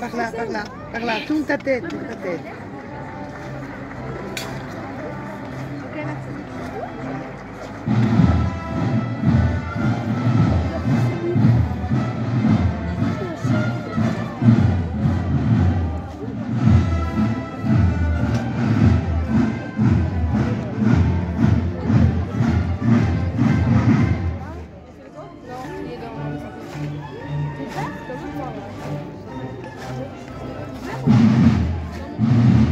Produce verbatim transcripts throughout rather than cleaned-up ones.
Par là, par là, par là, tourne ta tête, tourne ta tête. Thank you.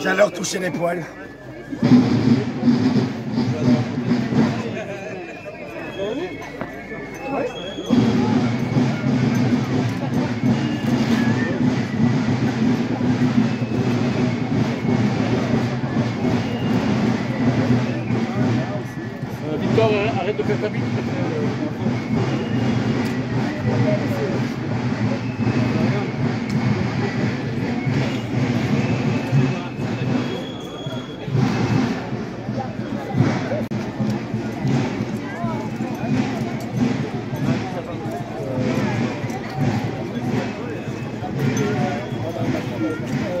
J'ai alors touché les poils. Victor, arrête de faire ta bite. Thank you.